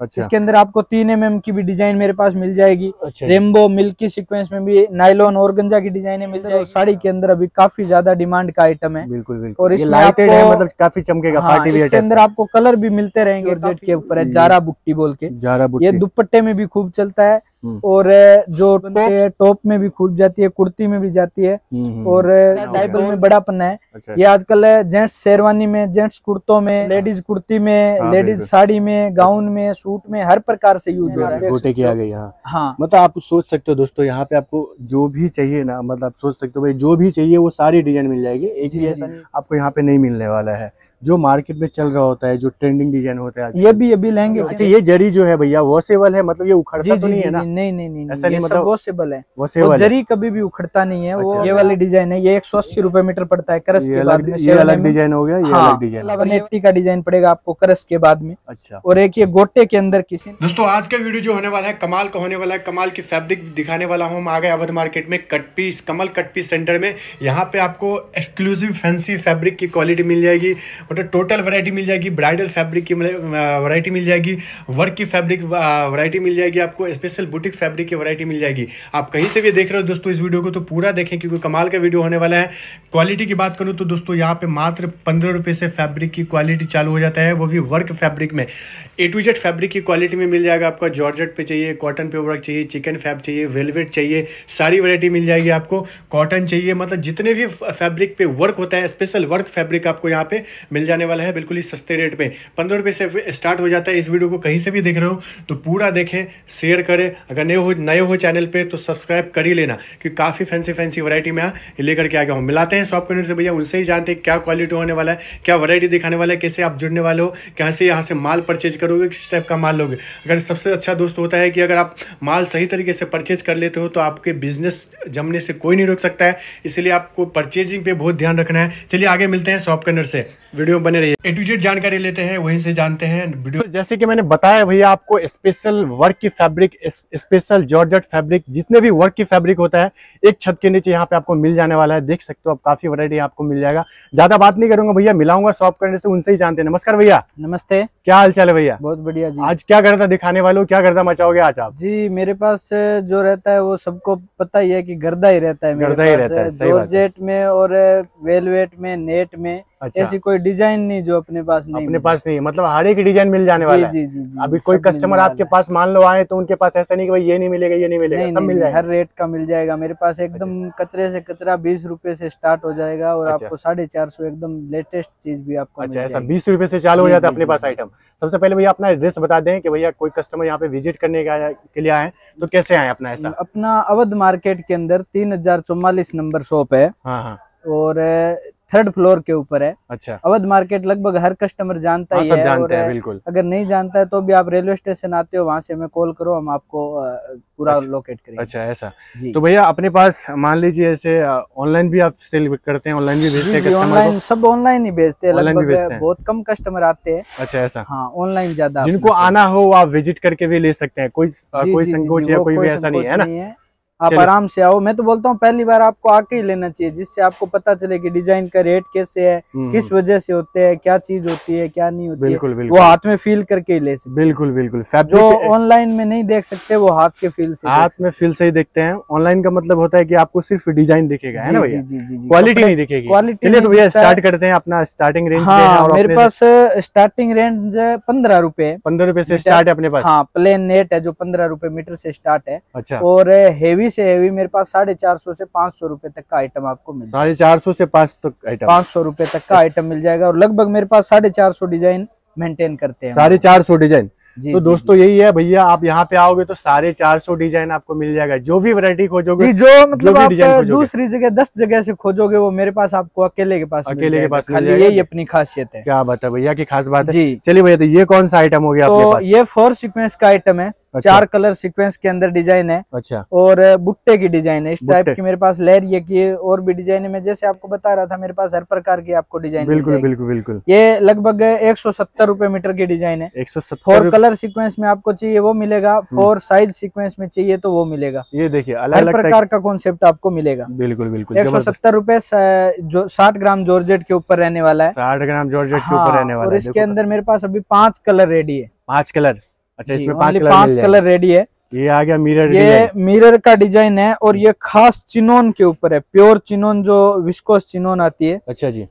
अच्छा। इसके अंदर आपको 3mm की भी डिजाइन मेरे पास मिल जाएगी। अच्छा। रेम्बो मिल्की सीक्वेंस में भी नायलॉन ऑर्गेंजा की डिजाइने मिल जाएगी। साड़ी के अंदर अभी काफी ज्यादा डिमांड का आइटम है। बिल्कुल बिल्कुल। और इसमें लाइटेड है, मतलब काफी चमकेगा। पार्टी वियर के अंदर आपको कलर भी मिलते रहेंगे। जॉर्जेट के ऊपर है जारा बुट्टी बोल के, जारा बुट्टी ये दुपट्टे में भी खूब चलता है और जो टॉप में भी खूब जाती है, कुर्ती में भी जाती है और डाइबल में बड़ा पन्ना है। अच्छा। ये आजकल जेंट्स शेरवानी में, जेंट्स कुर्तों में, लेडीज कुर्ती में, लेडीज साड़ी में, गाउन में, सूट में, हर प्रकार से यूज हो रहा है। गोटे की आ गई। हाँ, मतलब आप सोच सकते हो दोस्तों, यहाँ पे आपको जो भी चाहिए ना, मतलब आप सोच सकते हो भाई जो भी चाहिए वो सारी डिजाइन मिल जाएगी। एक ही ऐसा आपको यहाँ पे नहीं मिलने वाला है जो मार्केट में चल रहा होता है, जो ट्रेंडिंग डिजाइन होता है। ये भी अभी लहंगे। अच्छा, ये जरी जो है भैया वॉशेबल है, मतलब ये उखड़ता तो नहीं है ना? नहीं नहीं नहीं, ऐसा नहीं, मतलब वॉशेबल है। वो जरी कभी भी उखड़ता नहीं है। वो ये वाली डिजाइन है, ये 180 रुपए मीटर पड़ता है। करस के बाद में ये अलग डिजाइन हो गया, ये अलग डिजाइन है। नेटी का डिजाइन पड़ेगा आपको करस के बाद में। अच्छा। और एक ये गोटे के अंदर किसी। दोस्तों, आज का वीडियो जो होने वाला है कमाल का होने वाला है। कमाल की फैब्रिक दिखाने वाला हूँ। हम आ गए अवध मार्केट में कटपीस, कमल कटपीस सेंटर में। यहाँ पे आपको एक्सक्लूसिव फैंसी फैब्रिक की क्वालिटी मिल जाएगी, मतलब टोटल वैरायटी मिल जाएगी। ब्राइडल फैब्रिक की वैरायटी मिल जाएगी, वर्क की फैब्रिक वैरायटी मिल जाएगी, आपको स्पेशल बुटीक फैब्रिक की वैरायटी मिल जाएगी। आप कहीं से भी देख रहे हो दोस्तों इस वीडियो को तो पूरा देखें, क्योंकि कमाल का वीडियो होने वाला है। क्वालिटी की बात करूं तो दोस्तों यहाँ पे मात्र 15 रुपये से फैब्रिक की क्वालिटी चालू हो जाता है, वो भी वर्क फैब्रिक में। A to Z फैब्रिक की क्वालिटी में मिल जाएगा आपका। जॉर्जेट पे चाहिए, कॉटन पे वर्क चाहिए, चिकन फैब चाहिए, वेलवेट चाहिए, सारी वैरायटी मिल जाएगी आपको। कॉटन चाहिए, मतलब जितने भी फैब्रिक पे वर्क होता है, स्पेशल वर्क फैब्रिक आपको यहाँ पे मिल जाने वाला है बिल्कुल ही सस्ते रेट में। 15 रुपये से स्टार्ट हो जाता है। इस वीडियो को कहीं से भी देख रहे हो तो पूरा देखें, शेयर करें। अगर नए हो चैनल पे तो सब्सक्राइब कर ही लेना, कि काफ़ी फैंसी वैरायटी में लेकर के आ गया हूँ। मिलाते हैं शॉप ओनर से भैया, उनसे ही जानते हैं क्या क्वालिटी होने वाला है, क्या वैरायटी दिखाने वाला है, कैसे आप जुड़ने वाले हो, यहाँ से माल परचेज करोगे, किस टाइप का माल लोगे। अगर सबसे अच्छा दोस्त होता है कि अगर आप माल सही तरीके से परचेज कर लेते हो तो आपके बिजनेस जमने से कोई नहीं रोक सकता है, इसलिए आपको परचेजिंग पे बहुत ध्यान रखना है। चलिए आगे मिलते हैं शॉप ओनर से, वीडियो में बने रहिए। A to Z जानकारी लेते हैं, वहीं से जानते हैं वीडियो। जैसे कि मैंने बताया भैया आपको, स्पेशल वर्क की फैब्रिक, स्पेशल जॉर्जेट फैब्रिक, जितने भी वर्क की फैब्रिक होता है एक छत के नीचे यहाँ पे आपको मिल जाने वाला है। देख सकते हो आप, काफी वैरायटी आपको मिल जाएगा। ज्यादा बात नहीं करूंगा भैया, मिलाऊंगा शॉप करने से, उनसे ही जानते हैं। नमस्कार भैया। नमस्ते, क्या हाल चाल है भैया? बहुत बढ़िया जी। आज क्या गर्दा दिखाने वाले हो, क्या गर्दा मचाओगे आज आप? जी, मेरे पास जो रहता है वो सबको पता ही है कि गर्दा ही रहता है, गर्दा ही रहता है। जॉर्जेट में और वेलवेट में, नेट में, ऐसी कोई डिजाइन नहीं जो अपने पास नहीं, मतलब हर एक डिजाइन मिल जाने वाला है। जी। अभी कोई कस्टमर आपके पास मान लो आए तो उनके पास ऐसा नहीं कि भाई ये नहीं मिलेगा, ये नहीं मिलेगा, सब मिल जाएगा। हर रेट का मिल जाएगा मेरे पास एकदम। कचरे से कचरा 20 रुपए से स्टार्ट हो जाएगा और आपको 450 एकदम लेटेस्ट चीज भी आपको। अच्छा, ऐसा 20 रुपए से चालू हो जाता है अपने पास आइटम। सबसे पहले भैया अपना एड्रेस बता दें कि भैया कोई कस्टमर यहाँ पे विजिट करने के लिए आए तो कैसे आए? अपना अवध मार्केट के अंदर 3044 नंबर शॉप है और 3rd फ्लोर के ऊपर है। अच्छा। अवध मार्केट लगभग हर कस्टमर जानता ही है, और बिल्कुल अगर नहीं जानता है तो भी आप रेलवे स्टेशन आते हो, वहाँ से हमें कॉल करो, हम आपको पूरा लोकेट करेंगे। अच्छा, ऐसा जी। तो भैया अपने पास मान लीजिए ऐसे ऑनलाइन भी आप सेल करते हैं, ऑनलाइन भी भेजते हैं? ऑनलाइन, सब ऑनलाइन ही भेजते हैं, लगभग बहुत कम कस्टमर आते हैं। अच्छा, ऐसा। हाँ, ऑनलाइन ज्यादा। जिनको आना हो आप विजिट करके भी ले सकते हैं, कोई संकोच या कोई भी ऐसा नहीं है ना, आप आराम से आओ। मैं तो बोलता हूँ पहली बार आपको आके ही लेना चाहिए, जिससे आपको पता चले कि डिजाइन का रेट कैसे है, किस वजह से होते हैं, क्या चीज होती है, क्या नहीं होती। बिल्कुल, बिल्कुल। वो हाथ में फील करके ही ले सकते। बिल्कुल बिल्कुल। जो ऑनलाइन में नहीं देख सकते वो हाथ के फील से, हाथ में फील से ही देखते हैं। ऑनलाइन का मतलब होता है की आपको सिर्फ डिजाइन दिखेगा, है ना भैया? क्वालिटी नहीं दिखेगी। क्वालिटी। चलिए तो भैया स्टार्ट करते हैं। अपना स्टार्टिंग रेंज मेरे पास स्टार्टिंग रेंज 15 रुपए, 15 रुपए से स्टार्ट है अपने पास। हाँ, प्लेन नेट है जो 15 रुपए मीटर से स्टार्ट है। अच्छा। और हेवी से हेवी मेरे पास 450 से 500 रुपए तक का आइटम आपको मिल जाएगा। 450 से 500 रुपए तक का आइटम मिल जाएगा। और लगभग मेरे पास 450 डिजाइन मेंटेन करते हैं। 450 डिजाइन। तो दोस्तों यही है भैया, आप यहाँ पे आओगे तो 450 डिजाइन आपको मिल जाएगा। जो भी वैरायटी खोजोगे, जो मतलब आप दूसरी जगह 10 जगह से खोजोगे, वो मेरे पास आपको अकेले के पास खाली। यही अपनी खासियत है। क्या बात है भैया, की खास बात है। चलिए भैया, तो ये कौन सा आइटम हो गया आपके पास? ये 4 सीक्वेंस का आइटम है। अच्छा। 4 कलर सीक्वेंस के अंदर डिजाइन है। अच्छा। और बुट्टे की डिजाइन है। इस टाइप की मेरे पास लहरिये की और भी डिजाइन है। मैं जैसे आपको बता रहा था मेरे पास हर प्रकार की आपको डिजाइन। बिल्कुल बिल्कुल बिल्कुल। ये लगभग 170 रुपए मीटर की डिजाइन है। 170। और कलर सीक्वेंस में आपको चाहिए वो मिलेगा, और साइज सीक्वेंस में चाहिए तो वो मिलेगा। ये देखिए अलग प्रकार का कॉन्सेप्ट आपको मिलेगा। बिल्कुल बिल्कुल। 170 रुपए 60 ग्राम जॉर्जेट के ऊपर रहने वाला है। 60 ग्राम जॉर्जेट के ऊपर रहने वाला है। और इसके अंदर मेरे पास अभी 5 कलर रेडी है। 5 कलर। अच्छा, इसमें पांच कलर रेडी है। ये आ गया मिरर, ये मिरर का डिजाइन है और ये खास चिनोन के ऊपर है, प्योर चिनोन जो विस्कोस चिनोन आती है। अच्छा जी,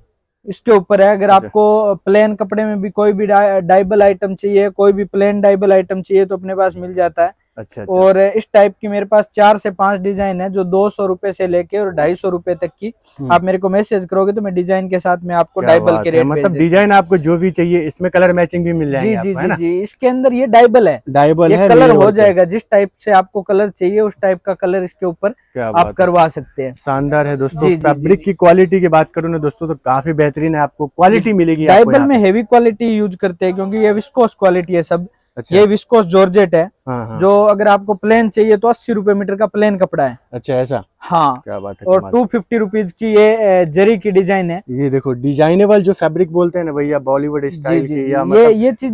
इसके ऊपर है। अगर आपको प्लेन कपड़े में भी कोई भी डाइबल आइटम चाहिए, कोई भी प्लेन डाइबल आइटम चाहिए तो अपने पास मिल जाता है। अच्छा, और इस टाइप की मेरे पास 4 से 5 डिजाइन है जो 200 रुपए से लेके और 250 रुपए तक की। आप मेरे को मैसेज करोगे तो मैं डिजाइन के साथ में आपको डाइबल के रेट, मतलब डिजाइन आपको जो भी चाहिए इसमें कलर मैचिंग भी मिल जाएगी। जी जी जी, इसके अंदर ये डाइबल है, डाइबल है, कलर हो जाएगा जिस टाइप से आपको कलर चाहिए उस टाइप का कलर इसके ऊपर आप करवा सकते हैं। शानदार है दोस्तों। फैब्रिक की क्वालिटी की बात करूँ ना दोस्तों तो काफी बेहतरीन है, आपको क्वालिटी मिलेगी। डाइबल में हेवी क्वालिटी यूज करते हैं क्योंकि ये विस्कोस क्वालिटी है सब। अच्छा। ये विस्कोस जॉर्जेट है। हाँ हाँ। जो अगर आपको प्लेन चाहिए तो 80 रुपए मीटर का प्लेन कपड़ा है। अच्छा ऐसा, हाँ क्या बात है। और 250 रुपीज की ये जरी की डिजाइन है। ये देखो डिजाइनेबल जो फैब्रिक बोलते हैं ना भैया, बॉलीवुड स्टाइल की ये चीजें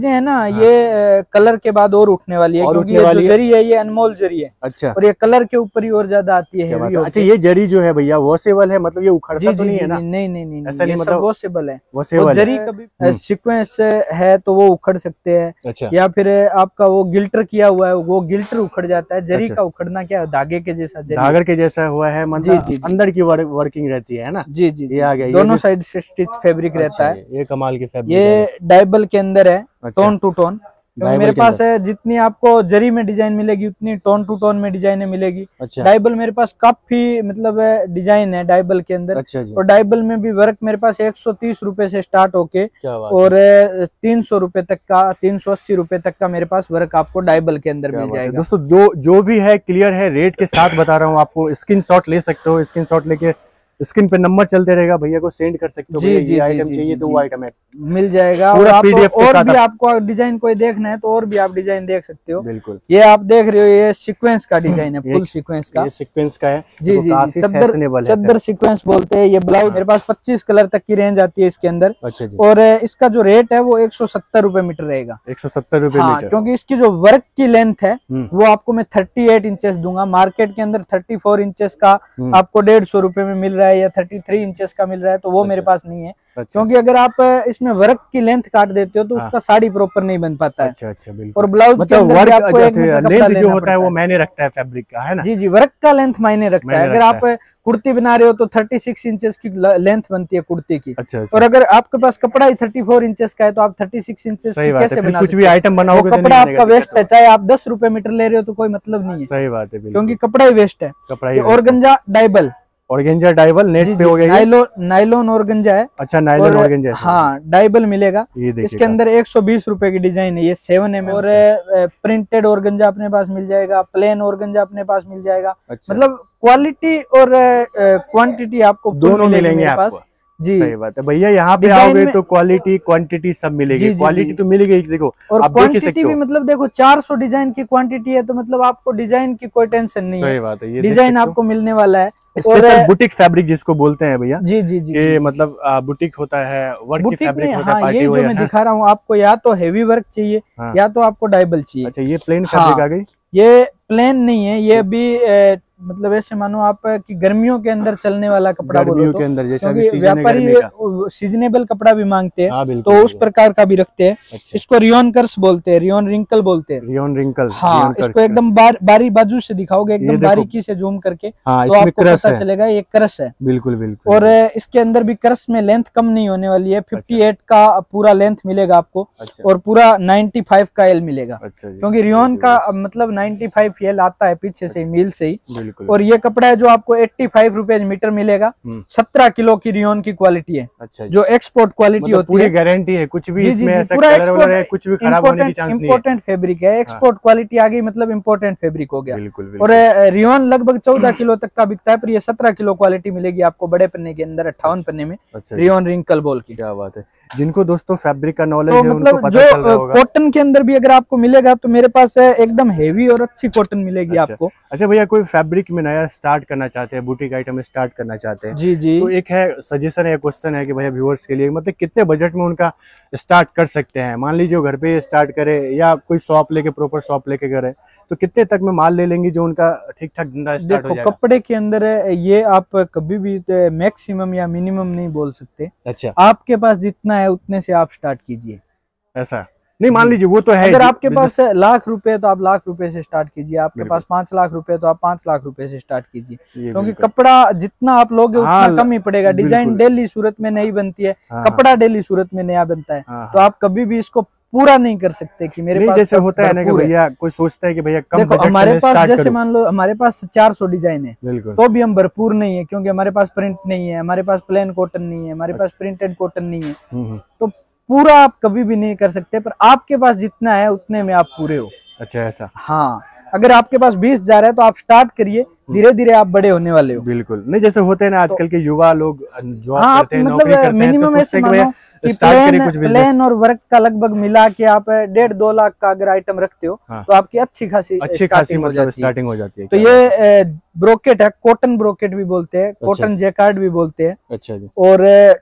है ना। हाँ। ये कलर के बाद और उठने वाली है, क्योंकि ये जो जरी है ये अनमोल जरी है। अच्छा, और ये कलर के ऊपर ही और ज्यादा आती है। अच्छा, ये जरी जो है भैया वॉशेबल है, मतलब ये उखड़ता तो नहीं है ना? नहीं नहीं, ऐसा नहीं, मतलब वॉशेबल है। जरी कभी सीक्वेंस है तो वो उखड़ सकते हैं, या फिर आपका वो गिल्टर किया हुआ है वो गिल्टर उखड़ जाता है। जरी का उखड़ना क्या है, धागे के जैसा, धागे के जैसा हुआ है, मतलब अंदर की वर्किंग रहती है ना। जी जी, ये आ गया, दोनों साइड से स्टिच फैब्रिक रहता है। ये कमाल की फैब्रिक, ये डाइबल के अंदर है, टोन टू टोन। मेरे पास है जितनी आपको जरी में डिजाइन मिलेगी उतनी टोन टू टोन में डिजाइने मिलेगी। अच्छा। डाइबल मेरे पास काफी मतलब डिजाइन है डाइबल के अंदर। अच्छा, और डाइबल में भी वर्क मेरे पास 130 रुपए से स्टार्ट होके और 300 रुपए तक का, 380 रुपए तक का मेरे पास वर्क आपको डाइबल के अंदर मिल जाएगा। दोस्तों जो भी है क्लियर है, रेट के साथ बता रहा हूँ आपको। स्क्रीनशॉट ले सकते हो, स्क्रीनशॉट लेके स्क्रीन पे नंबर चलते रहेगा, भैया को सेंड कर सकते हो। जी जी, आइटम चाहिए तो वो आइटम है मिल जाएगा। और भी आपको डिजाइन कोई देखना है तो और भी आप डिजाइन देख सकते हो। बिल्कुल, ये आप देख रहे हो ये सीक्वेंस का डिजाइन है, फुल सीक्वेंस का, ये सीक्वेंस का है। जी जी, चद्दर सीक्वेंस बोलते हैं। ये ब्लाउज मेरे पास 25 कलर तक की रेंज आती है इसके अंदर। और इसका जो रेट है वो 170 रुपए मीटर रहेगा। 170 रुपए मीटर, क्योंकि इसकी जो वर्क की लेंथ है वो आपको मैं 38 इंचेस दूंगा। मार्केट के अंदर 34 इंचेस का आपको 150 रुपए में मिल रहा है या 33 इंचेस का मिल रहा है, तो वो मेरे पास नहीं है। अच्छा। क्योंकि अगर आप इसमें वर्क की लेंथ काट देते हो तो उसका साड़ी प्रॉपर नहीं बन पाता है। अच्छा, अच्छा, बिल्कुल। और ब्लाउज मतलब वर्क आपको लेंथ जो होता है वो मायने रखता है फैब्रिक का, है ना? जी जी, वर्क का लेंथ मायने रखता है। अगर आप कुर्ती बना रहे हो तो 36 इंचेस की लेंथ बनती है कुर्ती की। और अगर आपके पास कपड़ा ही 34 इंचेस का है तो आप 36 इंचेस कैसे बना? कुछ भी आइटम बनाओगे कपड़ा आपका वेस्ट है, चाहे आप 10 रुपए मीटर ले रहे हो तो कोई मतलब नहीं है। सही बात है, क्योंकि कपड़ा ही वेस्ट है। ऑर्गेंजा डाइबल, ऑर्गेंजा डाइबल नेट पे हो गया, नाइलॉन ऑर्गेंजा है। अच्छा, नाइलॉन ऑर्गेंजा, हाँ डाइबल मिलेगा। इसके अंदर 120 रुपए की डिजाइन है, ये 7mm। और प्रिंटेड ऑर्गेंजा अपने पास मिल जाएगा, प्लेन ऑर्गेंजा अपने पास मिल जाएगा। अच्छा। मतलब क्वालिटी और क्वांटिटी आपको दोनों मिलेंगे मेरे पास। जी सही बात है भैया, यहाँ पे आओगे तो क्वालिटी क्वांटिटी सब मिलेगी। क्वालिटी तो मिलेगी, देखो, और क्वांटिटी भी, मतलब देखो 400 डिजाइन की क्वांटिटी है, तो मतलब आपको डिजाइन की कोई टेंशन नहीं है। सही बात है, ये डिजाइन आपको मिलने वाला है। स्पेशल बुटीक फैब्रिक जिसको बोलते हैं भैया। जी जी जी, ये मतलब बुटीक होता है, वर्क फैब्रिक होता है। ये जो मैं दिखा रहा हूँ आपको, या तो हेवी वर्क चाहिए या तो आपको डाइबल चाहिए। अच्छा, ये प्लेन फैब्रिक आ गई, ये प्लेन नहीं है, ये भी मतलब ऐसे मानो आप कि गर्मियों के अंदर चलने वाला कपड़ा बोलो तो, के अंदर जैसा व्यापारी सीजनेबल कपड़ा भी मांगते हैं तो उस प्रकार का भी रखते हैं। अच्छा। इसको रियोन कर्स बोलते हैं, रियोन रिंकल बोलते हैं, रियोन रिंकल। हाँ, इसको एकदम बारी बाजू से दिखाओगे, एकदम बारीकी से जूम करके तो आपको पता चलेगा ये कर्स है। बिल्कुल बिल्कुल। और इसके अंदर भी कर्स में लेंथ कम नहीं होने वाली है, 58 का पूरा लेंथ मिलेगा आपको और पूरा 95 का एल मिलेगा, क्योंकि रियोन का मतलब 95 एल आता है पीछे से मील से ही। और ये कपड़ा है जो आपको 85 रुपए मीटर मिलेगा। 17 किलो की रियोन की क्वालिटी है। अच्छा, जो एक्सपोर्ट क्वालिटी मतलब होती है, गारंटी है, कुछ भी इसमें ऐसा कलर वगैरह है, कुछ भी खराब होने की चांस नहीं है। इंपोर्टेंट फैब्रिक है, एक्सपोर्ट क्वालिटी आ गई, मतलब इंपोर्टेंट फैब्रिक हो गया। और रियोन लगभग 14 किलो तक का बिकता है, पर ये 17 किलो क्वालिटी मिलेगी आपको बड़े पन्ने के अंदर, 58 पन्ने में, रियोन रिंकल बोल के। क्या बात है, जिनको दोस्तों फैब्रिक का नॉलेज है उनको पता चल रहा होगा। कॉटन के अंदर भी अगर आपको मिलेगा तो मेरे पास एकदम हेवी और अच्छी कॉटन मिलेगी आपको। अच्छा भैया, कोई फैब्रिक में नया स्टार्ट करना चाहते हैं, बुटीक आइटम स्टार्ट करना चाहते हैं, जी जी, तो एक है सजेशन है, क्वेश्चन है कि भैया व्यूअर्स के लिए, मतलब कितने बजट में उनका स्टार्ट कर सकते हैं? मान लीजिए घर पे स्टार्ट करे या कोई शॉप लेके, प्रॉपर शॉप लेके करे, तो कितने तक में माल ले लेंगे जो उनका ठीक ठाक धंधा स्टार्ट हो जाएगा? कपड़े के अंदर ये आप कभी भी मैक्सिमम या मिनिमम नहीं बोल सकते। अच्छा, आपके पास जितना है उतने से आप स्टार्ट कीजिए। ऐसा नहीं, मान लीजिए वो तो है। अगर आपके पास लाख रुपए तो आप लाख रुपए से स्टार्ट कीजिए, आपके पास 5 लाख रुपए तो आप 5 लाख रुपए से स्टार्ट कीजिए, क्योंकि कपड़ा जितना आप लोगे उतना कम ही पड़ेगा। डिजाइन डेली सूरत में नहीं बनती है, कपड़ा डेली सूरत में नया बनता है, तो आप कभी भी इसको पूरा नहीं कर सकते कि मेरे पास जैसे होता है ना कि भैया कोई सोचता है कि भैया कम बजट से हमारे पास, जैसे मान लो हमारे पास 400 डिजाइन है तो भी हम भरपूर नहीं है, क्योंकि हमारे पास प्रिंट नहीं है, हमारे पास प्लेन कॉटन नहीं है, हमारे पास प्रिंटेड कॉटन नहीं है, तो पूरा आप कभी भी नहीं कर सकते, पर आपके पास जितना है उतने में आप पूरे हो। अच्छा ऐसा। हाँ, अगर आपके पास 20,000 है तो आप स्टार्ट करिए, धीरे धीरे आप बड़े होने वाले हो। बिल्कुल, नहीं जैसे होते हैं ना आजकल के युवा लोग जॉब करते हैं, नौकरी करते हैं, मिनिमम ऐसे मानो कि प्लेन और वर्क का लगभग मिला के आप 1.5-2 लाख का अगर आइटम रखते हो तो आपकी अच्छी खासी मतलब स्टार्टिंग हो जाती है। तो ये ब्रोकेट है, कॉटन ब्रोकेट भी बोलते हैं, कॉटन जैकार्ड भी बोलते हैं। अच्छा जी। और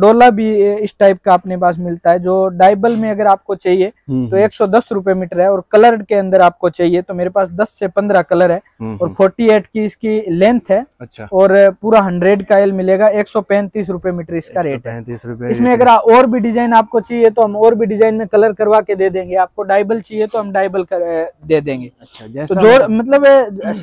डोला भी इस टाइप का अपने पास मिलता है, जो डाइबल में अगर आपको चाहिए तो 110 रुपए मीटर है, और कलर्ड के अंदर आपको चाहिए तो मेरे पास 10 से 15 कलर है, और 48 की इसकी लेंथ है। अच्छा। और पूरा 100 का एल मिलेगा, 135 रुपए मीटर इसका रेट है। इसमें अगर और भी डिजाइन आपको चाहिए तो हम और भी डिजाइन में कलर करवा के दे देंगे, आपको डाइबल चाहिए तो हम डाइबल दे देंगे। अच्छा, जैसा तो मतलब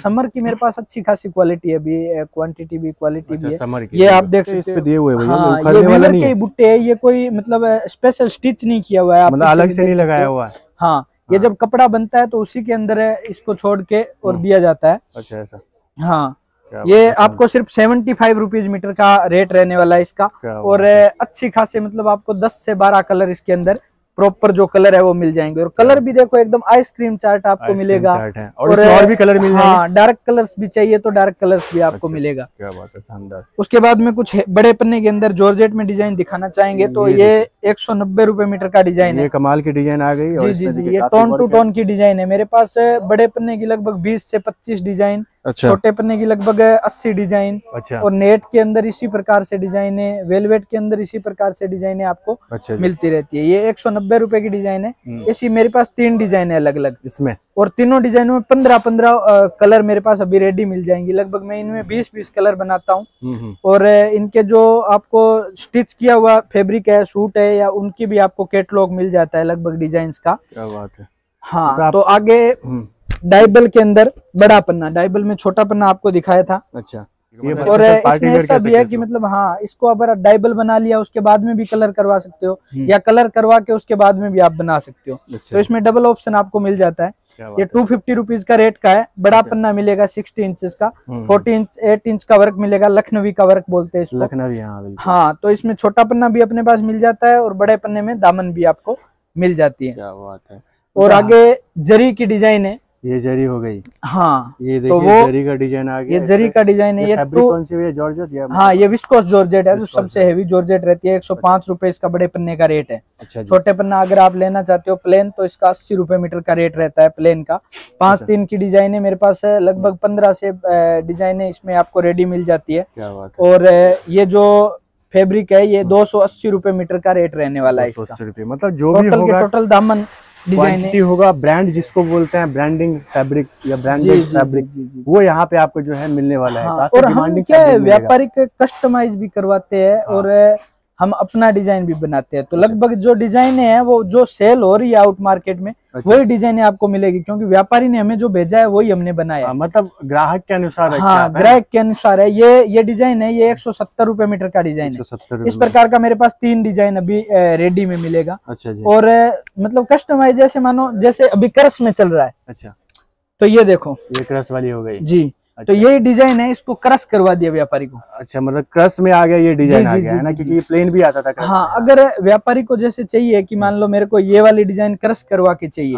समर की मेरे पास अच्छी खासी क्वालिटी है, भी क्वांटिटी भी क्वालिटी भी है। ये आप देख सकते हैं बुट्टे है, ये कोई मतलब स्पेशल स्टिच नहीं किया हुआ है, अलग से नहीं लगाया हुआ है। हाँ, ये जब कपड़ा बनता है तो उसी के अंदर इसको छोड़ के और दिया जाता है। अच्छा ऐसा। हाँ, ये आपको सिर्फ 75 रुपीज मीटर का रेट रहने वाला है इसका, और अच्छी खासी मतलब आपको 10 से 12 कलर इसके अंदर प्रॉपर जो कलर है वो मिल जाएंगे। और कलर भी देखो एकदम आइसक्रीम चार्ट आपको मिलेगा, और भी कलर मिल जाएंगे। हाँ, डार्क कलर्स भी चाहिए तो डार्क कलर्स भी आपको मिलेगा। क्या बात है, शानदार। उसके बाद में कुछ बड़े पन्ने के अंदर जॉर्जेट में डिजाइन दिखाना चाहेंगे तो ये 190 रुपए मीटर का डिजाइन है। कमाल की डिजाइन आ गई। जी जी जी, ये टोन टू टोन की डिजाइन है। मेरे पास बड़े पन्ने की लगभग 20 से 25 डिजाइन, छोटे पन्ने की लगभग 80 डिजाइन। अच्छा। और नेट के अंदर इसी प्रकार से डिजाइन है, वेलवेट के अंदर इसी प्रकार से डिजाइन आपको मिलती रहती है। ये 190 रुपए की डिजाइन है। इसी मेरे पास 3 डिजाइन है अलग अलग इसमें, और तीनों डिजाइनों में 15-15 कलर मेरे पास अभी रेडी मिल जाएंगी। लगभग मैं इनमें 20-20 कलर बनाता हूँ, और इनके जो आपको स्टिच किया हुआ फेब्रिक है, सूट है, या उनकी भी आपको कैटलॉग मिल जाता है लगभग डिजाइन का। क्या बात है। हाँ, तो आगे डाइबल के अंदर बड़ा पन्ना, डाइबल में छोटा पन्ना आपको दिखाया था। अच्छा। और इसमें ऐसा भी है कि मतलब हाँ, इसको अगर डाइबल बना लिया उसके बाद में भी कलर करवा सकते हो, या कलर करवा के उसके बाद में भी आप बना सकते हो। तो इसमें डबल ऑप्शन आपको मिल जाता है। ये 250 रुपीज का रेट का है। बड़ा पन्ना मिलेगा 60 इंच का, 48 इंच का वर्क मिलेगा, लखनवी का वर्क बोलते हैं इसको, लखनवी। हाँ, तो इसमें छोटा पन्ना भी अपने पास मिल जाता है, और बड़े पन्ने में दामन भी आपको मिल जाती है। क्या बात है। और आगे जरी की डिजाइन है, ये जरी हो गई। हाँ, ये देखिए तो जरी का डिजाइन आ गया। ये जरी का डिजाइन है। ये फैब्रिक कौन सी है, जॉर्जेट या? हाँ, ये विस्कोस जॉर्जेट है, जो सबसे हेवी जॉर्जेट रहती है। 105 रुपए इसका बड़े पन्ने का रेट है। अच्छा। छोटे पन्ना अगर आप लेना चाहते हो प्लेन तो इसका 80 रुपए मीटर का रेट रहता है प्लेन का। 5-3 की डिजाइन है मेरे पास, लगभग 15 से डिजाइन इसमें आपको रेडी मिल जाती है। और ये जो फेब्रिक है ये 280 रुपए मीटर का रेट रहने वाला है इसका। मतलब जो भी टोटल दामन क्वांटिटी होगा, ब्रांड जिसको बोलते हैं ब्रांडिंग फैब्रिक या ब्रांडेड फैब्रिक, वो यहाँ पे आपको जो है मिलने वाला है। और हम क्या है, व्यापारिक कस्टमाइज भी करवाते हैं, और हम अपना डिजाइन भी बनाते हैं। तो लगभग जो डिजाइन है वो जो सेल हो रही है आउट मार्केट में, वही डिजाइन आपको मिलेगी, क्योंकि व्यापारी ने हमें जो भेजा है वही हमने बनाया। मतलब ग्राहक के अनुसार है। हाँ, ग्राहक के अनुसार है। ये डिजाइन है, ये 170 रुपए मीटर का डिजाइन है। इस प्रकार का मेरे पास 3 डिजाइन अभी रेडी में मिलेगा। अच्छा जी। और मतलब कस्टमाइज जैसे मानो जैसे अभी क्रश में चल रहा है। अच्छा, तो ये देखो, ये क्रश वाली हो गई जी। तो ये डिजाइन है, इसको क्रश करवा दिया व्यापारी को। अच्छा, मतलब क्रश में आ गया ये डिजाइन आ गया है ना, क्योंकि ये प्लेन भी आता था क्रश। हाँ, अगर व्यापारी को जैसे चाहिए कि मान लो मेरे को ये वाली डिजाइन क्रश करवा के चाहिए,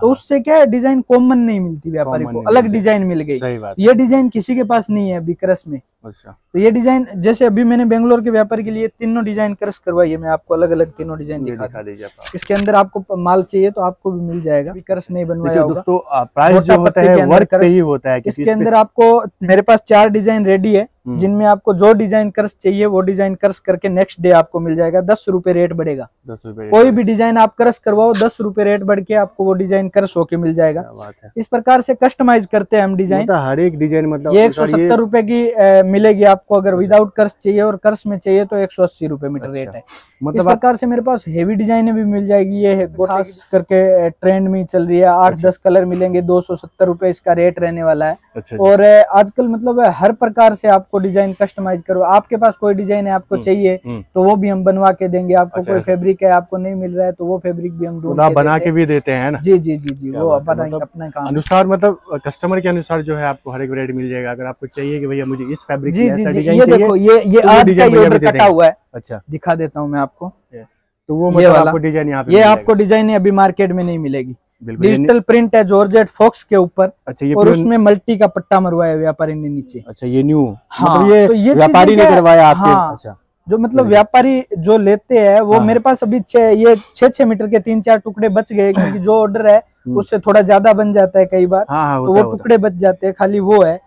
तो उससे क्या है, डिजाइन कॉमन नहीं मिलती व्यापारी को, अलग डिजाइन मिल गई। ये डिजाइन किसी के पास नहीं है अभी क्रश में। अच्छा। तो ये डिजाइन जैसे अभी मैंने बेंगलोर के व्यापारी के लिए तीनों डिजाइन क्रश करवाई है। मैं आपको अलग अलग तीनों डिजाइन दिखा दीजिए। इसके अंदर आपको माल चाहिए तो आपको भी मिल जाएगा, क्रश नहीं बनवाया होगा। दोस्तों, प्राइस जो होता है वर्क पे ही होता है। इसके अंदर आपको मेरे पास 4 डिजाइन रेडी है। जिनमें आपको जो डिजाइन कर्स चाहिए वो डिजाइन कर्स करके नेक्स्ट डे आपको मिल जाएगा। 10 रुपए रेट बढ़ेगा। 10 रुपए कोई भी डिजाइन आप कर्स करवाओ 10 रुपए रेट बढ़ के आपको वो डिजाइन कर्स होके मिल जाएगा। इस प्रकार से कस्टमाइज करते हैं हम डिजाइन। हर एक डिजाइन मतलब 170 रुपए की मिलेगी आपको। अगर विदाउट कर्स चाहिए और कर्स में चाहिए तो 180 रुपए मीटर रेट है। इस प्रकार से मेरे पास हेवी डिजाइने भी मिल जाएगी। ये खास करके ट्रेंड में चल रही है। 8-10 कलर मिलेंगे। 270 रुपए इसका रेट रहने वाला है। और आजकल मतलब हर प्रकार से आपको डिजाइन कस्टमाइज करो। आपके पास कोई डिजाइन है आपको चाहिए तो वो भी हम बनवा के देंगे आपको। कोई फैब्रिक है आपको नहीं मिल रहा है तो वो फैब्रिक भी हम बना के भी देते हैं ना। जी जी जी जी वो अपना काम अनुसार मतलब कस्टमर के अनुसार जो है आपको हर एक रेट मिल जाएगा। अगर आपको चाहिए कि भैया मुझे इस फैब्रिक में ऐसा डिजाइन चाहिए, ये देखो ये आज का ऑर्डर कटा हुआ है। अच्छा दिखा देता हूँ मैं आपको। तो वो मतलब आपको डिजाइन यहाँ पे ये आपको डिजाइन अभी मार्केट में नहीं मिलेगी। डिजिटल प्रिंट है जॉर्जेट फॉक्स के ऊपर। अच्छा ये और उसमें मल्टी का पट्टा मरवाया व्यापारी ने नीचे। अच्छा ये न्यू हाँ, मतलब ये, तो ये व्यापारी ने करवाया आपके। हाँ, अच्छा जो मतलब व्यापारी जो लेते हैं वो हाँ, मेरे पास अभी ये 6-6 मीटर के 3-4 टुकड़े बच गए क्योंकि जो ऑर्डर है उससे थोड़ा ज्यादा बन जाता है कई बार। हाँ, तो वो टुकड़े बच जाते हैं। खाली वो है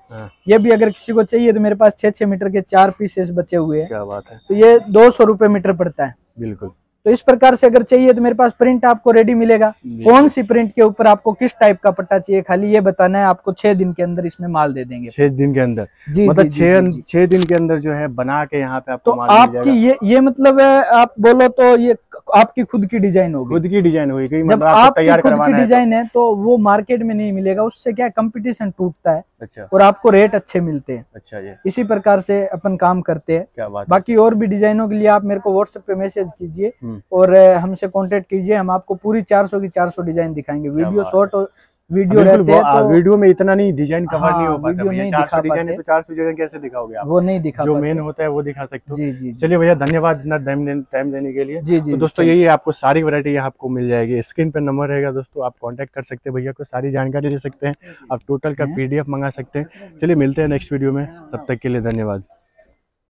ये भी अगर किसी को चाहिए तो मेरे पास 6-6 मीटर के 4 पीसेस बचे हुए हैं। क्या बात है। तो ये 200 रुपए मीटर पड़ता है। बिल्कुल। तो इस प्रकार से अगर चाहिए तो मेरे पास प्रिंट आपको रेडी मिलेगा। कौन सी प्रिंट के ऊपर आपको किस टाइप का पट्टा चाहिए खाली ये बताना है आपको। 6 दिन के अंदर इसमें माल दे देंगे। 6 दिन के अंदर जी, मतलब 6 दिन के अंदर जो है बना के यहाँ पे आपको तो माल आपकी ये मतलब आप बोलो तो ये आपकी खुद की डिजाइन होगी। खुद की डिजाइन होगी। जब आपकी खुद की डिजाइन है तो वो मार्केट में नहीं मिलेगा। उससे क्या कंपटीशन टूटता है। अच्छा। और आपको रेट अच्छे मिलते हैं। अच्छा जी। इसी प्रकार से अपन काम करते हैं। क्या बात। बाकी और भी डिजाइनों के लिए आप मेरे को व्हाट्सएप पे मैसेज कीजिए और हमसे कांटेक्ट कीजिए। हम आपको पूरी 400 की 400 डिजाइन दिखाएंगे। वीडियो शॉर्ट वीडियो रहते हैं तो वीडियो में इतना नहीं डिजाइन कवर नहीं हो पाता भैया। 400 डिजाइन है तो 400 डिजाइन कैसे दिखाओगे आप। वो नहीं दिखा जो मेन होता है वो दिखा सकते हो। जी जी। चलिए भैया धन्यवाद इतना टाइम देने के लिए। जी जी। तो दोस्तों यही आपको सारी वैरायटी आपको मिल जाएगी। स्क्रीन पे नंबर रहेगा दोस्तों, आप कांटेक्ट कर सकते हैं भैया को, सारी जानकारी ले सकते हैं। आप टोटल का PDF मंगा सकते हैं। चलिए मिलते हैं नेक्स्ट वीडियो में, तब तक के लिए धन्यवाद।